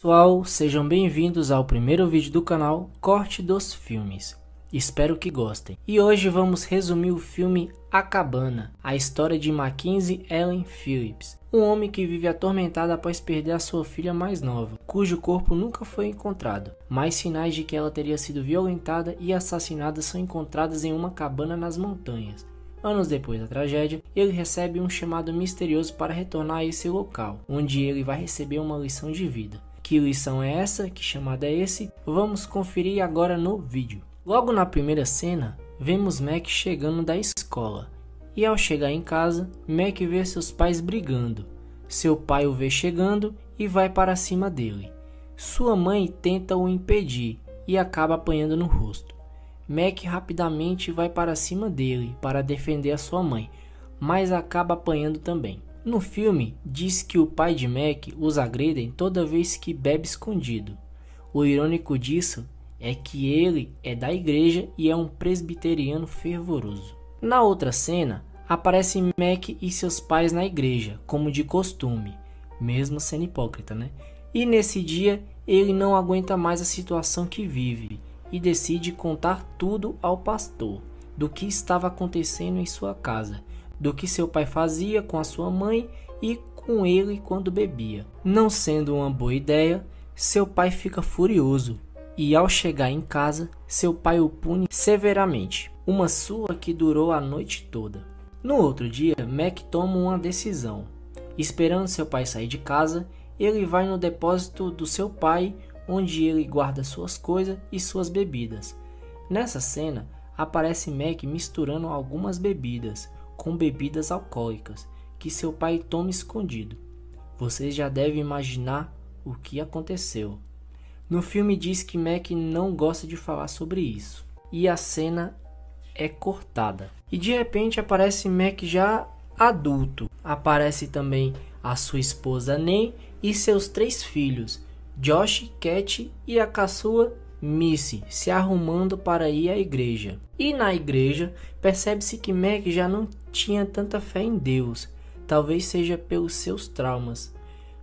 Pessoal, sejam bem-vindos ao primeiro vídeo do canal Corte dos Filmes. Espero que gostem. E hoje vamos resumir o filme A Cabana, a história de Mackenzie Allen Phillips, um homem que vive atormentado após perder a sua filha mais nova, cujo corpo nunca foi encontrado, mas sinais de que ela teria sido violentada e assassinada são encontrados em uma cabana nas montanhas. Anos depois da tragédia, ele recebe um chamado misterioso para retornar a esse local, onde ele vai receber uma lição de vida. Que lição é essa? Que chamada é esse? Vamos conferir agora no vídeo. Logo na primeira cena, vemos Mac chegando da escola. E ao chegar em casa, Mac vê seus pais brigando. Seu pai o vê chegando e vai para cima dele. Sua mãe tenta o impedir e acaba apanhando no rosto. Mac rapidamente vai para cima dele para defender a sua mãe, mas acaba apanhando também. No filme, diz que o pai de Mac os agride toda vez que bebe escondido. O irônico disso é que ele é da igreja e é um presbiteriano fervoroso. Na outra cena, aparece Mac e seus pais na igreja, como de costume, mesmo sendo hipócrita, né? E nesse dia, ele não aguenta mais a situação que vive e decide contar tudo ao pastor, do que estava acontecendo em sua casa, do que seu pai fazia com a sua mãe e com ele quando bebia. Não sendo uma boa ideia, seu pai fica furioso e ao chegar em casa, seu pai o pune severamente, uma surra que durou a noite toda. No outro dia, Mac toma uma decisão. Esperando seu pai sair de casa, ele vai no depósito do seu pai, onde ele guarda suas coisas e suas bebidas. Nessa cena, aparece Mac misturando algumas bebidas com bebidas alcoólicas, que seu pai toma escondido. Vocês já devem imaginar o que aconteceu. No filme diz que Mac não gosta de falar sobre isso, e a cena é cortada. E de repente aparece Mac já adulto. Aparece também a sua esposa Nen e seus 3 filhos, Josh, Cat e a caçula Missy, se arrumando para ir à igreja. E na igreja, percebe-se que Mac já não tinha tanta fé em Deus, talvez seja pelos seus traumas.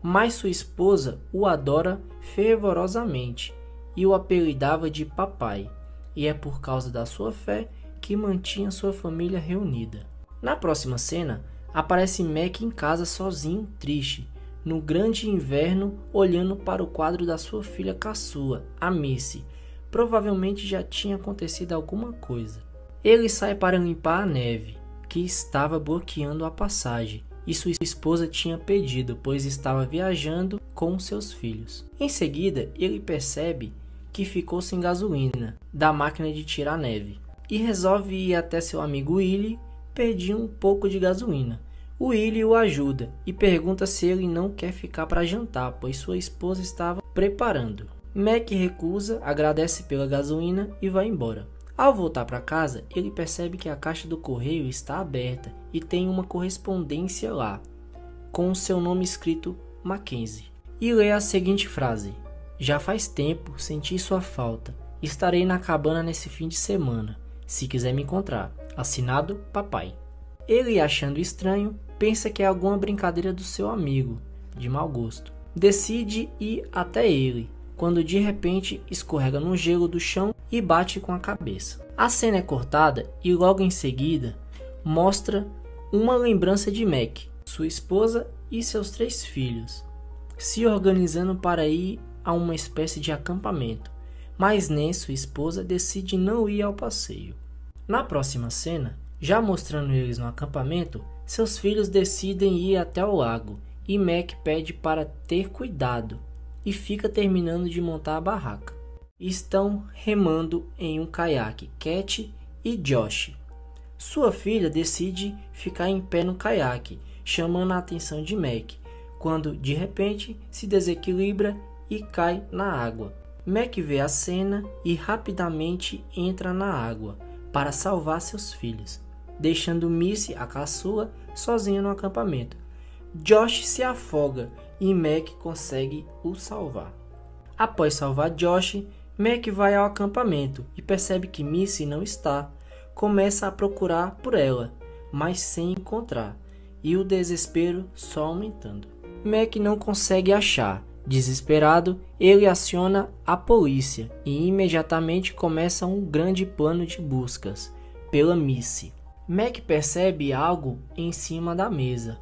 Mas sua esposa o adora fervorosamente e o apelidava de papai. E é por causa da sua fé que mantinha sua família reunida. Na próxima cena, aparece Mac em casa sozinho, triste, no grande inverno, olhando para o quadro da sua filha caçula, a Missy. Provavelmente já tinha acontecido alguma coisa. Ele sai para limpar a neve, que estava bloqueando a passagem, e sua esposa tinha pedido, pois estava viajando com seus filhos. Em seguida, ele percebe que ficou sem gasolina da máquina de tirar neve, e resolve ir até seu amigo Willie pedir um pouco de gasolina. O Willie o ajuda e pergunta se ele não quer ficar para jantar, pois sua esposa estava preparando. Mac recusa, agradece pela gasolina e vai embora. Ao voltar para casa, ele percebe que a caixa do correio está aberta e tem uma correspondência lá, com seu nome escrito Mackenzie. E lê a seguinte frase: já faz tempo, senti sua falta. Estarei na cabana nesse fim de semana, se quiser me encontrar. Assinado, papai. Ele, achando estranho, pensa que é alguma brincadeira do seu amigo, de mau gosto. Decide ir até ele, quando de repente escorrega no gelo do chão e bate com a cabeça. A cena é cortada e logo em seguida mostra uma lembrança de Mac, sua esposa e seus 3 filhos, se organizando para ir a uma espécie de acampamento, mas Nen, sua esposa, decide não ir ao passeio. Na próxima cena, já mostrando eles no acampamento, seus filhos decidem ir até o lago e Mac pede para ter cuidado e fica terminando de montar a barraca. Estão remando em um caiaque, Cat e Josh. Sua filha decide ficar em pé no caiaque, chamando a atenção de Mac, quando de repente se desequilibra e cai na água. Mac vê a cena e rapidamente entra na água para salvar seus filhos, deixando Missy, a caçula, sozinha no acampamento. Josh se afoga e Mac consegue o salvar. Após salvar Josh, Mac vai ao acampamento e percebe que Missy não está. Começa a procurar por ela, mas sem encontrar, e o desespero só aumentando. Mac não consegue achar Desesperado, ele aciona a polícia e imediatamente começa um grande plano de buscas pela Missy. Mac percebe algo em cima da mesa,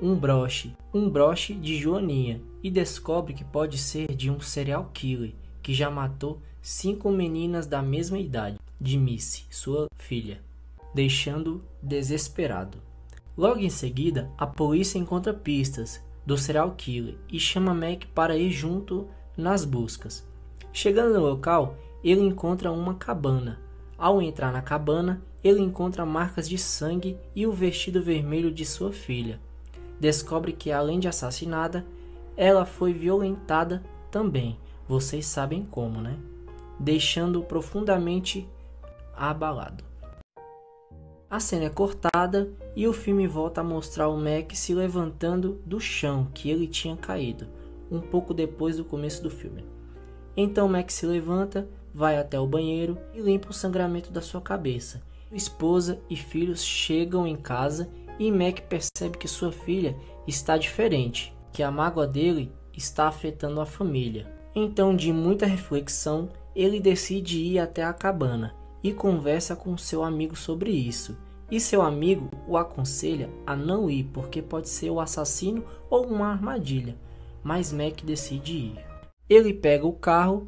um broche de joaninha, e descobre que pode ser de um serial killer que já matou 5 meninas da mesma idade de Missy, sua filha, deixando-o desesperado. Logo em seguida, a polícia encontra pistas do serial killer e chama Mac para ir junto nas buscas. Chegando no local, ele encontra uma cabana. Ao entrar na cabana, ele encontra marcas de sangue e o vestido vermelho de sua filha. Descobre que, além de assassinada, ela foi violentada também. Vocês sabem como, né? Deixando-o profundamente abalado. A cena é cortada e o filme volta a mostrar o Mac se levantando do chão que ele tinha caído, um pouco depois do começo do filme. Então Mac se levanta, vai até o banheiro e limpa o sangramento da sua cabeça. Esposa e filhos chegam em casa e Mac percebe que sua filha está diferente, que a mágoa dele está afetando a família. Então, de muita reflexão, ele decide ir até a cabana e conversa com seu amigo sobre isso. E seu amigo o aconselha a não ir, porque pode ser o assassino ou uma armadilha. Mas Mac decide ir. Ele pega o carro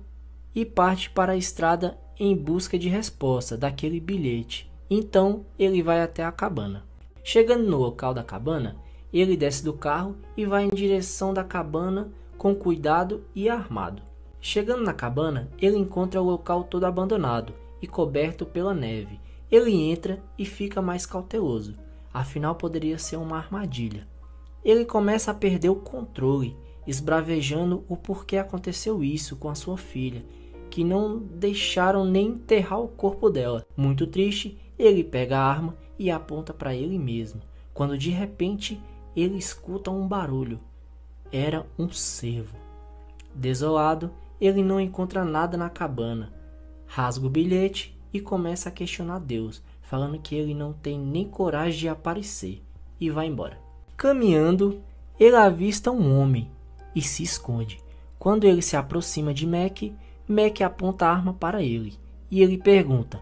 e parte para a estrada em busca de resposta daquele bilhete. Então ele vai até a cabana. Chegando no local da cabana, ele desce do carro e vai em direção da cabana com cuidado e armado. Chegando na cabana, ele encontra o local todo abandonado e coberto pela neve. Ele entra e fica mais cauteloso, afinal poderia ser uma armadilha. Ele começa a perder o controle, esbravejando o porquê aconteceu isso com a sua filha, que não deixaram nem enterrar o corpo dela. Muito triste, ele pega a arma e aponta para ele mesmo, quando de repente ele escuta um barulho. Era um cervo. Desolado, ele não encontra nada na cabana. Rasga o bilhete e começa a questionar Deus, falando que ele não tem nem coragem de aparecer, e vai embora. Caminhando, ele avista um homem e se esconde. Quando ele se aproxima de Mac, Mac aponta a arma para ele e ele pergunta: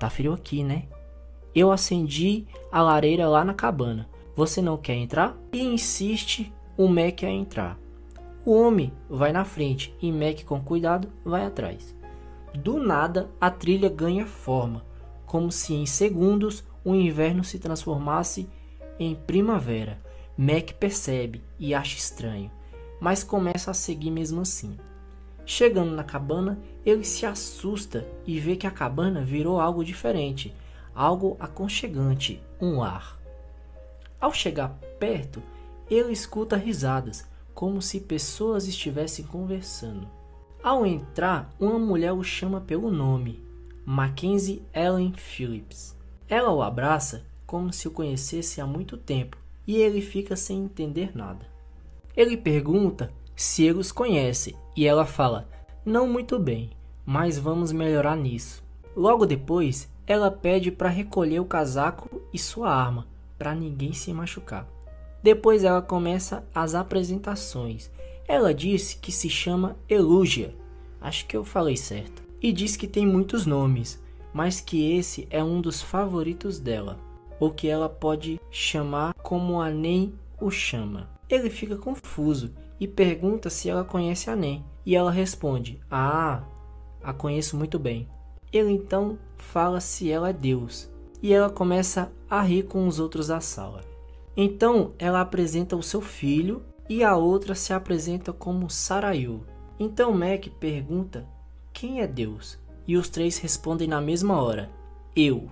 "Tá frio aqui, né? Eu acendi a lareira lá na cabana. Você não quer entrar?" E insiste o Mac a entrar. O homem vai na frente e Mac, com cuidado, vai atrás. Do nada, a trilha ganha forma, como se em segundos o inverno se transformasse em primavera. Mac percebe e acha estranho, mas começa a seguir mesmo assim. Chegando na cabana, ele se assusta e vê que a cabana virou algo diferente, algo aconchegante, um lar. Ao chegar perto, ele escuta risadas, como se pessoas estivessem conversando. Ao entrar, uma mulher o chama pelo nome, Mackenzie Allen Phillips. Ela o abraça como se o conhecesse há muito tempo e ele fica sem entender nada. Ele pergunta se ele os conhece e ela fala: "Não muito bem, mas vamos melhorar nisso." Logo depois, ela pede para recolher o casaco e sua arma, para ninguém se machucar. Depois ela começa as apresentações. Ela disse que se chama Elúgia, acho que eu falei certo, e diz que tem muitos nomes, mas que esse é um dos favoritos dela, ou que ela pode chamar como a Nen o chama. Ele fica confuso e pergunta se ela conhece a Nen, e ela responde: "Ah, a conheço muito bem." Ele então fala se ela é Deus, e ela começa a rir com os outros da sala. Então ela apresenta o seu filho, e a outra se apresenta como Sarayu. Então Mac pergunta quem é Deus, e os três respondem na mesma hora: "Eu."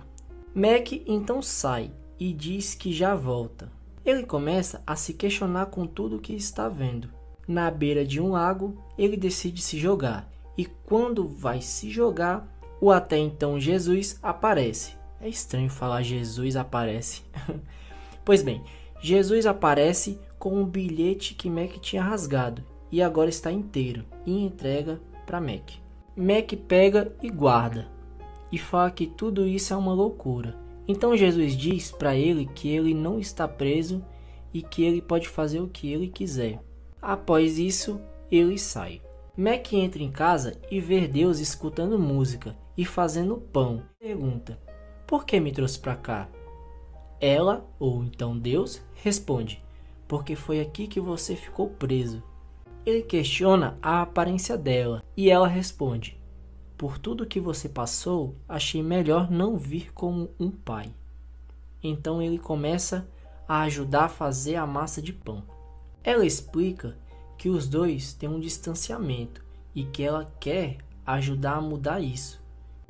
Mac então sai e diz que já volta. Ele começa a se questionar com tudo o que está vendo. Na beira de um lago, ele decide se jogar, e quando vai se jogar, o até então Jesus aparece. É estranho falar Jesus aparece. Pois bem, Jesus aparece com um bilhete que Mac tinha rasgado e agora está inteiro, e entrega para Mac. Mac pega e guarda e fala que tudo isso é uma loucura. Então Jesus diz para ele que ele não está preso e que ele pode fazer o que ele quiser. Após isso, ele sai. Mac entra em casa e vê Deus escutando música e fazendo pão. Pergunta: por que me trouxe para cá? Ela, ou então Deus, responde: porque foi aqui que você ficou preso. Ele questiona a aparência dela e ela responde: por tudo que você passou, achei melhor não vir como um pai. Então ele começa a ajudar a fazer a massa de pão. Ela explica que os dois têm um distanciamento e que ela quer ajudar a mudar isso,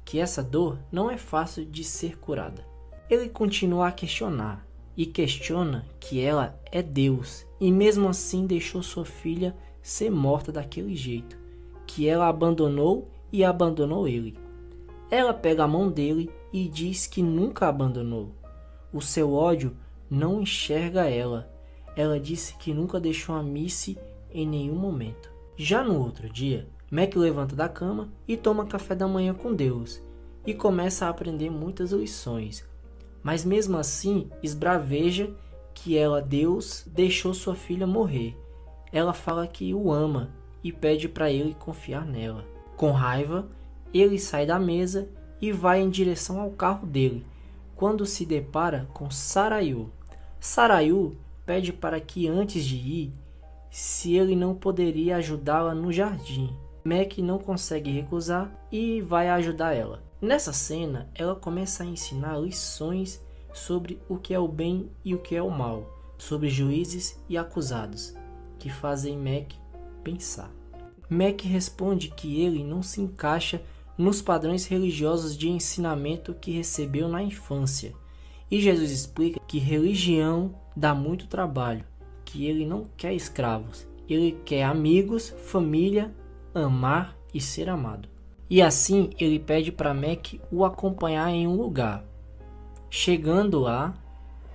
que essa dor não é fácil de ser curada. Ele continua a questionar e questiona que ela é Deus e mesmo assim deixou sua filha ser morta daquele jeito, que ela abandonou e abandonou ele. Ela pega a mão dele e diz que nunca a abandonou. O seu ódio não enxerga ela. Ela disse que nunca deixou a Missy em nenhum momento. Já no outro dia, Mac levanta da cama e toma café da manhã com Deus e começa a aprender muitas lições, mas mesmo assim esbraveja que ela, Deus, deixou sua filha morrer. Ela fala que o ama e pede para ele confiar nela. Com raiva, ele sai da mesa e vai em direção ao carro dele, quando se depara com Sarayu. Sarayu pede para que antes de ir, se ele não poderia ajudá-la no jardim. Mac não consegue recusar e vai ajudar ela. Nessa cena, ela começa a ensinar lições sobre o que é o bem e o que é o mal, sobre juízes e acusados, que fazem Mac pensar. Mac responde que ele não se encaixa nos padrões religiosos de ensinamento que recebeu na infância. E Jesus explica que religião dá muito trabalho, que ele não quer escravos, ele quer amigos, família, amar e ser amado. E assim ele pede para Mac o acompanhar em um lugar. Chegando lá,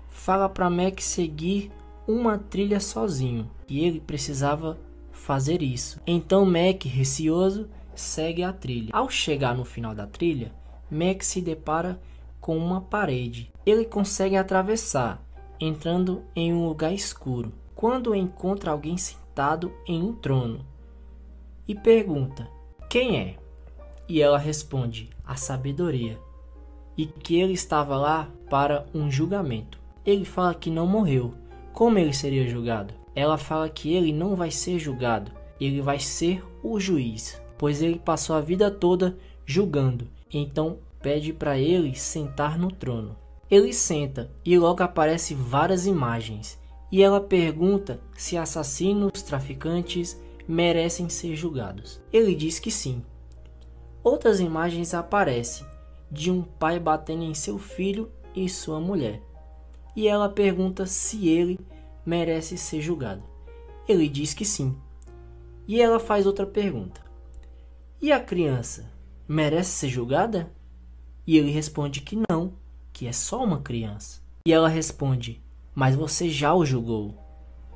fala para Mac seguir uma trilha sozinho, e ele precisava fazer isso. Então Mac, receoso, segue a trilha. Ao chegar no final da trilha, Mac se depara com uma parede. Ele consegue atravessar, entrando em um lugar escuro, quando encontra alguém sentado em um trono e pergunta: quem é? E ela responde: a sabedoria, e que ele estava lá para um julgamento. Ele fala que não morreu, como ele seria julgado? Ela fala que ele não vai ser julgado, ele vai ser o juiz, pois ele passou a vida toda julgando. Então pede para ele sentar no trono. Ele senta e logo aparecem várias imagens, e ela pergunta se assassinos, traficantes merecem ser julgados. Ele diz que sim. Outras imagens aparecem de um pai batendo em seu filho e sua mulher, e ela pergunta se ele merece ser julgado. Ele diz que sim. E ela faz outra pergunta: e a criança merece ser julgada? E ele responde que não, que é só uma criança. E ela responde: mas você já o julgou,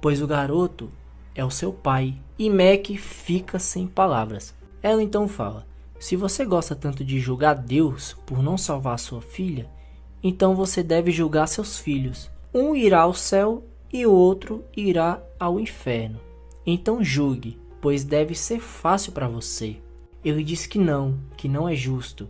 pois o garoto é o seu pai. E Mac fica sem palavras. Ela então fala: se você gosta tanto de julgar Deus por não salvar sua filha, então você deve julgar seus filhos. Um irá ao céu e o outro irá ao inferno. Então julgue, pois deve ser fácil para você. Ele diz que não é justo.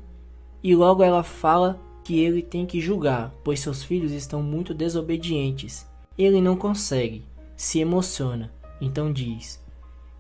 E logo ela fala que ele tem que julgar, pois seus filhos estão muito desobedientes. Ele não consegue, se emociona, então diz: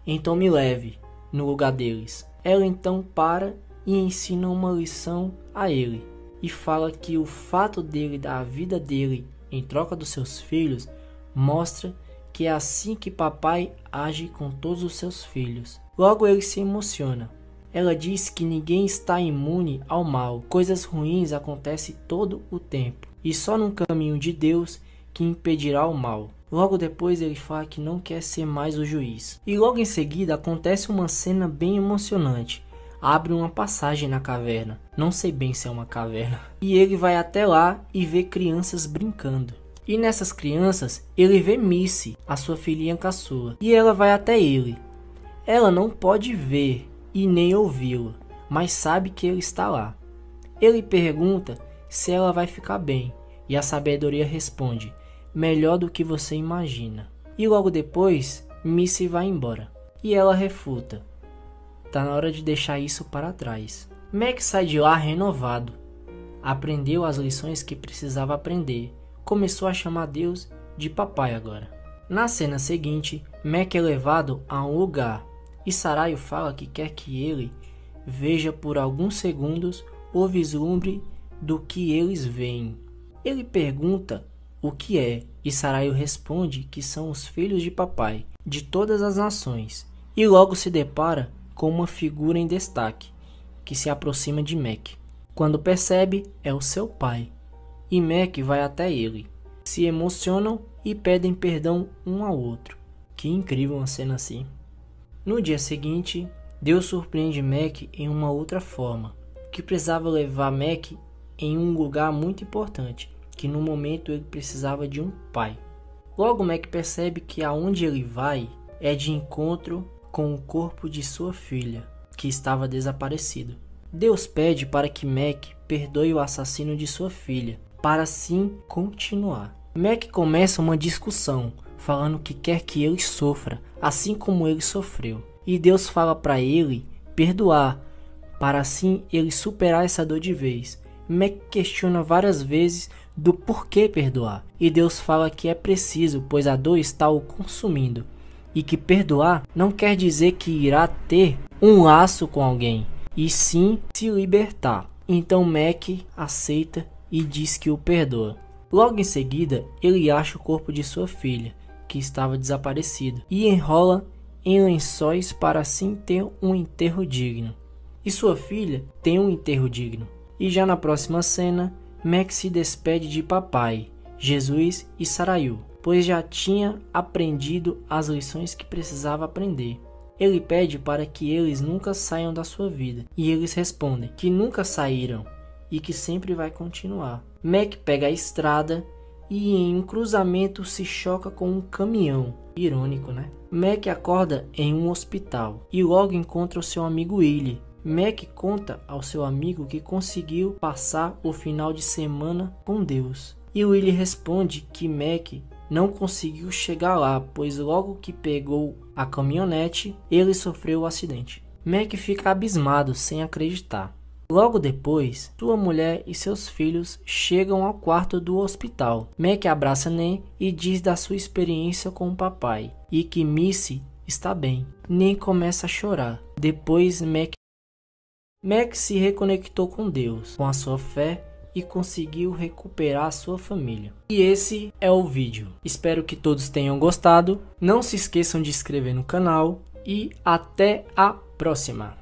então me leve no lugar deles. Ela então para e ensina uma lição a ele, e fala que o fato dele dar a vida dele em troca dos seus filhos mostra que é assim que papai age com todos os seus filhos. Logo ele se emociona. Ela diz que ninguém está imune ao mal, coisas ruins acontecem todo o tempo, e só num caminho de Deus que impedirá o mal. Logo depois ele fala que não quer ser mais o juiz. E logo em seguida acontece uma cena bem emocionante. Abre uma passagem na caverna, não sei bem se é uma caverna, e ele vai até lá e vê crianças brincando. E nessas crianças ele vê Missy, a sua filhinha caçula, e ela vai até ele. Ela não pode ver e nem ouvi-lo, mas sabe que ele está lá. Ele pergunta se ela vai ficar bem, e a sabedoria responde: melhor do que você imagina. E logo depois, Missy vai embora. e ela refuta. Tá na hora de deixar isso para trás. Mac sai de lá renovado. Aprendeu as lições que precisava aprender. Começou a chamar Deus de papai agora. Na cena seguinte, Mac é levado a um lugar e Sarayu fala que quer que ele veja por alguns segundos o vislumbre do que eles veem. Ele pergunta o que é e Sarayu responde que são os filhos de papai de todas as nações e logo se depara com uma figura em destaque que se aproxima de Mac. Quando percebe, é o seu pai e Mac vai até ele. Se emocionam e pedem perdão um ao outro. Que incrível uma cena assim. No dia seguinte, Deus surpreende Mac em uma outra forma, que precisava levar Mac em um lugar muito importante, que no momento ele precisava de um pai. Logo Mac percebe que aonde ele vai é de encontro com o corpo de sua filha, que estava desaparecido. Deus pede para que Mac perdoe o assassino de sua filha, para assim continuar. Mac começa uma discussão, falando que quer que ele sofra, assim como ele sofreu. E Deus fala para ele perdoar, para assim ele superar essa dor de vez. Mac questiona várias vezes do porquê perdoar. E Deus fala que é preciso, pois a dor está o consumindo. E que perdoar não quer dizer que irá ter um laço com alguém, e sim se libertar. Então Mac aceita e diz que o perdoa. Logo em seguida, ele acha o corpo de sua filha, que estava desaparecido, e enrola em lençóis para assim ter um enterro digno. E sua filha tem um enterro digno. E já na próxima cena, Mac se despede de papai, Jesus e Sarayu, pois já tinha aprendido as lições que precisava aprender. Ele pede para que eles nunca saiam da sua vida, e eles respondem que nunca saíram e que sempre vai continuar. Mac pega a estrada e em um cruzamento se choca com um caminhão. Irônico, né? Mac acorda em um hospital e logo encontra o seu amigo Willie. Mac conta ao seu amigo que conseguiu passar o final de semana com Deus. E Willie responde que Mac não conseguiu chegar lá, pois logo que pegou a caminhonete, ele sofreu o acidente. Mac fica abismado sem acreditar. Logo depois, sua mulher e seus filhos chegam ao quarto do hospital. Mac abraça Nen e diz da sua experiência com o papai e que Missy está bem. Nen começa a chorar. Depois Mac se reconectou com Deus, com a sua fé e conseguiu recuperar a sua família. E esse é o vídeo. Espero que todos tenham gostado. Não se esqueçam de se inscrever no canal e até a próxima.